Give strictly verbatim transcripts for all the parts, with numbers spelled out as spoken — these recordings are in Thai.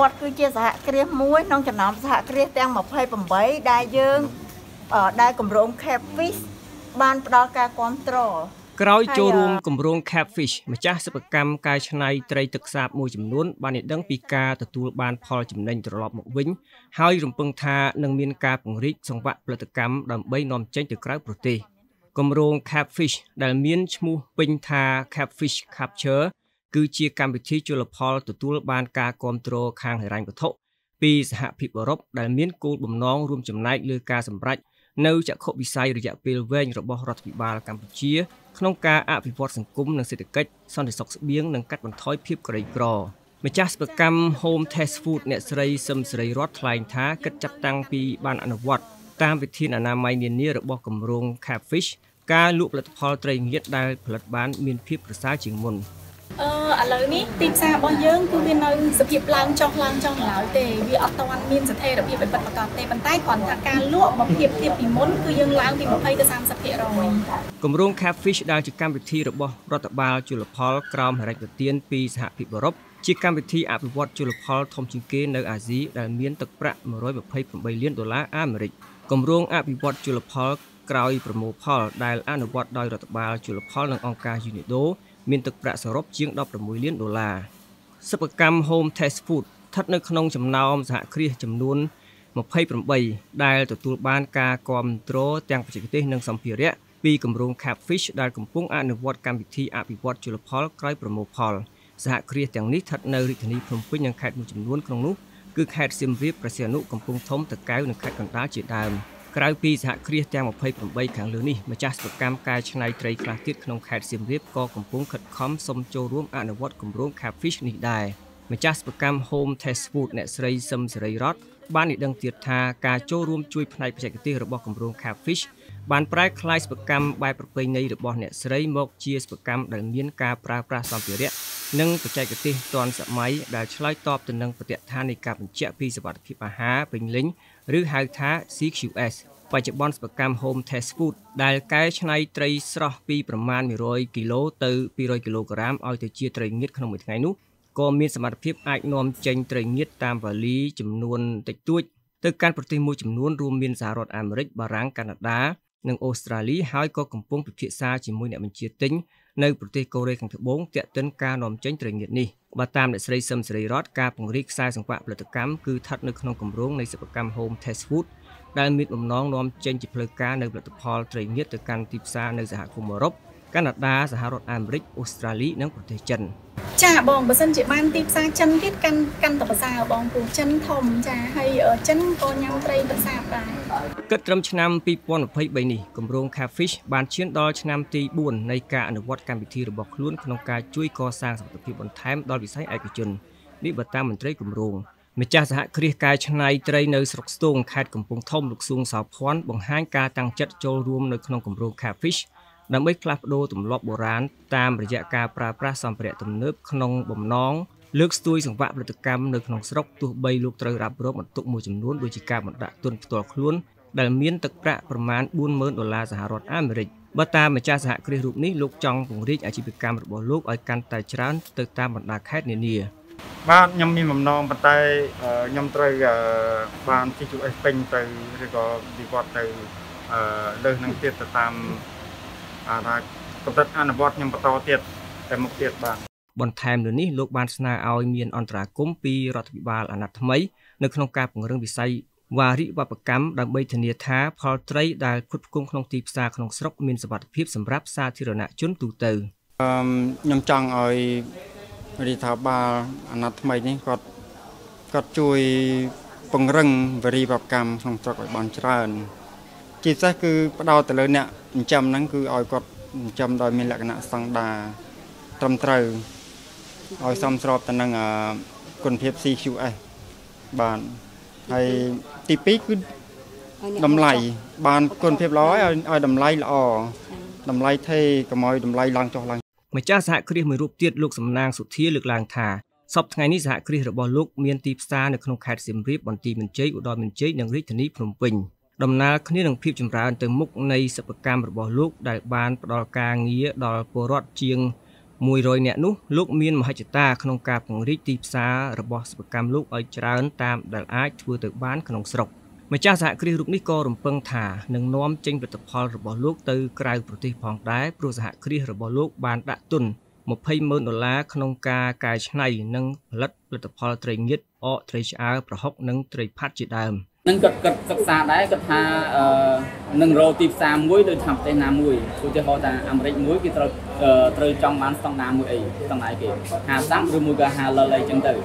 อดคือเจสหเกลียมุ้ยน้องจะน้ำสหเกลียแตงหมกไผ่ผมใบได้เยิ้งได้กลุ่มโรงแคบฟิชบานปลากากรตรอกระไรโจรวมกลุ่มโรงแคบฟิชมาจากสปกรรมกายชนัยไตรตึกสาบมูจำนวนบานเดังปีกาตะตูบานพอจำเนินตลอดหมกวิ่งหายรุมเปิงทาหนังเมียนกาปงริกสังวะปลาตะกรรมดำใบนอมเจนตึกกระไรโปรตีกลุ่มโรงแคบฟิชได้เมียนชมูปิงทาแคบฟิชขับเชื้อคือเชียการไปที่จุลพอลตุตุลบานกากรมโตรคางไหรันกระทบปีสหพิบรบได้เมียนกูบ่มน้องรวมจำนายเลือกาสำรัจเนื้อจะขบวิสัยหรือจะเปลเวงระบบรัฐวิบาลกัมพูชีขนมกาอภิวรสังคมหนังเศรษฐกิจซ่อนในซอกเบี้ยงหนังกัดบรรทอยเพียบไกรกรอเมื่อจากสประกรรมโฮมเทสฟูดเนสไรซัมสไรรอดทลายท้ากัดจับตังปีบานอนุวัตตามวิธีอนามัยเนียนนี้ระบบกำรงแคบฟิชการลุกหลัดพอลไตรเงียดได้ผลัดบ้านเมียนเพียบประสาจึงมนเอออะไรนี่ติดซาบอเยอะคือเป็นเราสกิปล้างจองล้างจองหลายเตะวีอัตวันมินสเทระพี่เป็นปฏิกรรมเตะบรรใต้ก่อนทางการลวกมาเพียบเทียบปีม้นคือยังล้างปีมะพร้าวจะซ้ำสเปรย์รอยกลุ่มโรงแคบฟิชดาวจิกการวิธีระบบรัฐบาลจุลพอลกรามหรัยเตียนปีสหพิบรบจิกการวิธีอภิวัตจุลพอลทอมชิงเกนในอาซีดาวเมียนตะประมาร้อยมะพร้าวผมใบเลี้ยนดอลลาร์อเมริกกลุ่มโรงอภิวัตจุลพอลกราวอีประโมพอลดาวอนุวัตดาวรัฐบาลจุลพอลในองค์การยูเนโดมีตึกประสรบเชียงดอกประมุยเลี้ยนดอลลาร์สปกรรมโฮมเทสฟูดทัดในขนมจำนาวสหเครียจำนวนมาไพ่ประใบได้ตัวตัวบ้านกากรมโตรแตงปฏิกิริยาหนังสัมเพียระปีกำรงแคบฟิชได้กำปุ้งอนุวัตการบิธีอภิวัตจุลพอลใกล้ประโมพอลสหเครียแตงนี้ทัดในริธนีพรมพิญยังแคดมีจำนวนครองนุคือแคดซิมเรียบประเสนุกำปุ้งทมตะแก้วหนังแคดกันตาจีดามกลายปีสหเครียแตงมาไพ่ประใบแข็งเหลือนี่มาจากสปกรรมกายชนัยไตรกลางทิศขนมแคดซิมเรียบก่อกำปุ้งขัดคอมสมโจร่วมอนุวัตกำรงแคบฟิชนี้ได้มาจากสปกรรมโฮมเทสฟูดเนสไรซัมสไรรอดบ้านอีดังเตียทากาโจร่วมช่วยภายในประชากรระบบกำรงแคบฟิชบ้านปลายคลายสปกรรมใบประเพณีในระบบเนสไรมกเชียสปกรรมดังเมียนกาปราปราสามเปียร์นั่งประชากรตอนสมัยได้ใช้ตอบจนนั่งปฏิทานในการเป็นเจ้าปีสวัสดิ์พิพาหาเป็นลิงหรือหายท้า ซี คิว เอส ปัจจุบันสปกรรมโฮมเทสฟูดได้กายชนัยไตรสระปีประมาณหนึ่งร้อยกิโลต่อปีร้อยกิโลกรัมเอาแต่เชี่ยไตรเงียดขนมเหมือนไงนุก็มีสมรรถภาพไอนอมเจงไตรเงียดตามวลีจำนวนติดตัวตัวการปฏิมูจำนวนรวมมีสหรัฐอเมริกบารังแคนาดาในออสเตรเลียหายก็กำปุงปิเทียซาจิมวยเนี่ยมันเชี่ยติ้งในประเทศเกาหลีขังที่บ่งเตะต้นการนอมเจงไตรเงียดนี้บาตามในสไลซ์ซัมสไลรอดการปงริกไซสังวะปฏิกรรมคือทัดในขนมกำรงในสปกรรมโฮมเทสฟูดได้มีอมน้องนอมเจงจิเพลการในปฏิพอลไตรเงียดตัวการติดซาในสหคมยุโรปแคนาดาสหรัฐอเมริกออสเตรเลียนั่งประเทศจันจ้าบองประเสริฐจีบ้านตีซาจันทิศกันกันต่อประสาบองปูจันทมจ้าให้เออจันโกนยำไตรประสาไปกึศตรำชนามปีปอนอภัยใบนี้กลุ่มโรงแคฟิชบานเชียนดอชนามตีบุญในการอนุวัตการพิธีระบบล้วนขนมกาช่วยก่อสร้างสัมพันธ์บนไทม์ดอลวิสัยไอกจนนิบัตตาเหมือนไตรกลุ่มโรงเมจ่าสหเครียกายชนัยไตรในสกสตูงแคดกลุ่มปงทมลูกซุงสาวพร้อนบังห้างกาตังจัดโจรวมในขนมกลุ่มโรงแคฟิชนำไปคลับโดตุ่มลอบโบราณตามระยะการปราปราสัมเปรตุ่มเนื้อขนมบ่มน้องเลือกตัวสังวะปฏิกรรมในขนมสกตัวใบลูกตรรับรบมันตุ่มมวยจำนวนโดยจิกามันดักตุนตัวคล้วนดัลเมียนตึกประประมาณบุญเมินดอลลาร์สหรัฐอเมริกบัตตาเมจ่าสหเครียรูปนี้ลูกจองผงริกอาชีพกรรมระบบลูกไอการไต่ชรันตึกตามมันดักแคดเนียบ้านยำมีบ่มน้องปัตไตยำตรบ้านที่จุไอเป็นตรหรือก็ดีกว่าตรเดินนั่งเตียตามอาณาจักรอันบอดยังประตอเตียดแต่มุกเตียดบางบนไทม์เดี๋ยวนี้โลกบาลสนาเอาเมียนอันตราคุ้มปีรัฐบาลอนาคตไหมในขนมกาของเรื่องวิสัยวาริวาปกรรมดังใบเทเนียท้าพอไตรได้ควบคุมขนมตีปซาขนมสกมีนสวัสดิภาพสำรับซาธิรณะจุนตูเตอร์ยังจังเอารัฐบาลอนาคตไหมนี่ก็ก็ช่วยปงเรื่องวาริวาปกรรมขนมสกบางชาติจิตใจคือประดาวแต่เลยเนี่ยจำนั้นคือเอากดจำโดยมีลักษณะสังดาตรมตรเอาซ้ำสอบแต่นั่งคนเพียบซีคิวไอบานไอตีปีคือดำไหลบานคนเพียบร้อยเอาดำไหลละอ่อดำไหลเทกระมอยดำไหลลังจอลังไม่จ้าสหเครียมือรูปเตี้ยลูกสำนางสุดที่ลึกลางถาสอบไงนี่สหเครียระบอลูกเมียนตีซาในขนมแคดสิมรีบบอลตีมันเจยอุดรมันเจยนังริธนีพรมปิงดำนาคณิหนังพิบจำราอันเติมมุกในสปกรรมระบบลูกได้บานดอลกลางเงี้ยดอลโปรดเชียง มวยรอยเนี่ยนุลูกมีนมหาจิตตาขนมกาบของริตีซาระบบสกัมลูกไอจราตามดัลไอทัวตึกบ้านขนมสกเมื่อเจ้าสากรีรุกนิโกรมเปิงถาหนึ่งน้อมเจงประตพอระบบลูกตือกลายปฏิพองได้ปรุสหกรีระบบลูกบานตะตุนหมดพยมือหนุนล้าขนมกากายชนัยหนึ่งลัดประตพอตรียึดอตรีอาประหกหนึ่งตรีพัดจิตดำนั่นก็กศึกษาได้ก็ทาหนึ่งโรตีสามมุ้ยโดยทำเตนามมุ้ยคุณจะพอจะอเมริกมุ้ยกี่ตัวตัวจังมันต้องนามมุ้ยต้องไหนกี่หาซ้ำหรือมุ้ยก็หาละเลยจังตื่น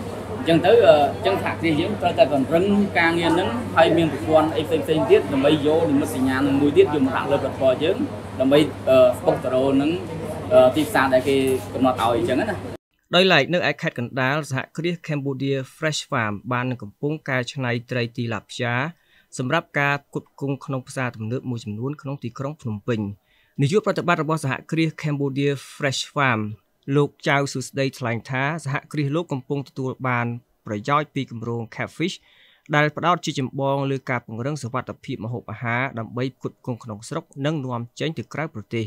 จังตื่นจังถักที่ยิ่งตัวจะเป็นรุ่งการเงินนั้นให้มีบุคคลไอ้สิ่งสิ่งที่ทำให้โยนมันสัญญาณมุ้ยที่อยู่มาตั้งเลยก็พอเยอะทำให้ปกตัวนั้นตีสามได้กี่ก็มาต่อยจังนั้นโดยหลายเนื้อไอคัดกันดาสหคริสแคนเบเดียเฟรชฟาร์มบ้านกับปุ้งกายชนัยไตรตีหลับช้าสำหรับการกุดกุงขนมภาษาตำเนื้อมูจำนวนขนมตีครองพนมปิงในยุคปัจจุบันระบบสหคริสแคนเบเดียเฟรชฟาร์มลูกเจ้าสุดได้แถลงท้าสหคริสลูกกับปุ้งตัวบานประย่อยปีกับโรงแคฟฟิชได้ประดาวจิจมบองเลยกับเรื่องสวัสดิภิมหกอาหารดำใบกุดกุงขนมสกนั่งรวมเจนถึงกลายปกติ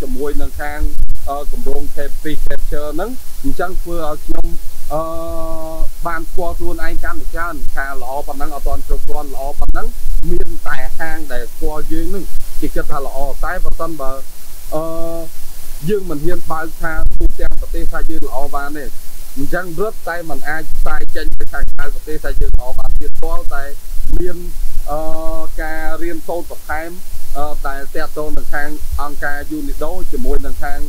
จมวยนั่งข้างกำลังแคปปี้แคปเชอร์นั้นจังเพื่อเอาชมบานตัวรูนไอการเช่นคาหล่อปนังเอาตอนจบตอนหล่อปนังมีแต่ห้างแต่ตัวยืนนึงจิกกระทะหล่อใต้ประตันแบบยืนเหมือนเฮียนปลายคาตูแจมประเทศไทยยืนหล่อบานเนี่ยจังเลือดใต้เหมือนไอใต้เจนไปทางไทยประเทศไทยยืนหล่อบานยืนตัวแต่เรียนการเรียนโซนกับไทยแต่เจ้าตัวหนึ่งทางองค์การยูนิโดจมวยหนึ่งทาง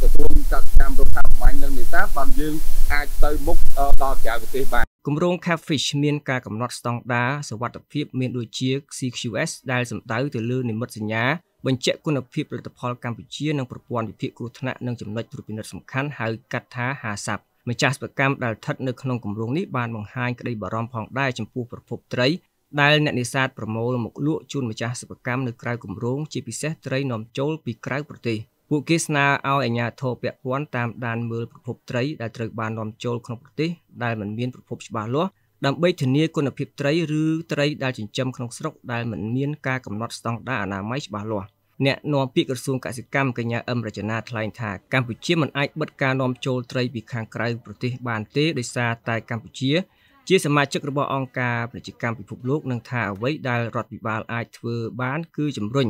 กระทรวงการคลังตัวทำหมายหนึ่งในทัพบางยืนอาจเติมมุกต่อจากประเทศไปกลุ่มโรงแคฟฟิชเมียนการกำหนดสตองดาสวัสดิภิบเมียนโดยเชียร์ ซี คิว เอส ได้สำตาอยู่แต่เรื่องในมัดสัญญาบรรเจกุณภิบรัฐพลกัมพูชีนั่งประพวนภิบกุธนะนั่งจำนวนจุลปินัดสำคัญหายกัดท้าหาศัพท์เมื่อจากประการได้ทัดในขนมกลุ่มโรงนี้บานบางไฮก็ได้บารมพองได้จำปูประพบไตรได้ในนิสัยประโมลหมกลวกจุนมาจากสปกรรมในกลายกลุ่มโรงจีพิเศษไตรนอมโจลปีกลายปกติผู้กิจนาเอาไอญาโทเปียกวนตามด่านมือประพบไตรได้ตรึกบานนอมโจลขนมปกติได้เหมือนเมียนประพบฉบาล้วดำใบถึงนี้คนอภิปไตรหรือไตรได้จินจำขนมสกได้เหมือนเมียนกากำนดสตองได้นาไม้ฉบาล้วเนี่ยนอมปีกระทรวงกสิกรรมกัญญาอัมรจนาทลายทากัมพูชีมันไอบัดการนอมโจลไตรปีกางกลายปกติบานเตโดยซาตายกัมพูชีជាសមាជិករបស់អង្គការពាណិជ្ជកម្មពិភពលោកនឹងថាអ្វីដែលរដ្ឋវិបាលអាចធ្វើបានគឺជំរុញ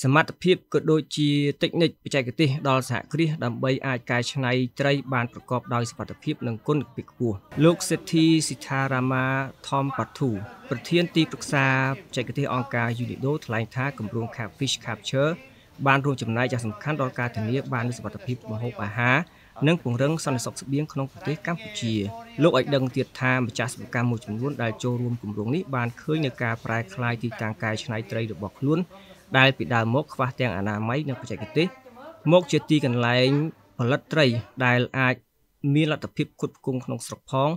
សមត្ថភាពក៏ដូចជាតិចនិចបច្ចេកទេសដល់សហគ្រាសដើម្បីអាចកែច្នៃត្រីបានប្រកបដោយសមត្ថភាពនិងគុណភាពខ្ពស់លោកសិទ្ធីសិដ្ឋារាមាថមបាធូប្រធានទីប្រឹក្សាបច្ចេកទេសអង្គការ Unido ថ្លែងថាគម្រោង Catfish Capture បានរួមចំណែកយ៉ាងសំខាន់ដល់ការធានាបាននូវសមត្ថភាពម្ហូបអាហារนั่งผงเรื่องสันสุขเสบียงของประเทศกัมพูชีโลกไอดังเตียดทามประชาสังคมมวยจำนวนได้โจรวมกลุ่มโรงนี้บานเคยในการปลายคลายที่ต่างกายชนัยไตรดบอกล้วนได้ปิดดาวมกฟ้าแจงอนาไม้ในประเทศกิติมกเจตีกันไหลผลัดไตรได้อาจมีลัตพิบขุดกุ้งของสกพอง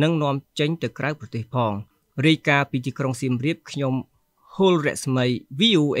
นั่งนอมเจนแต่กลายประเทศพองรีกาปีติกรงซิมเรียบขยมโฮลเรสไมวี โอ เอ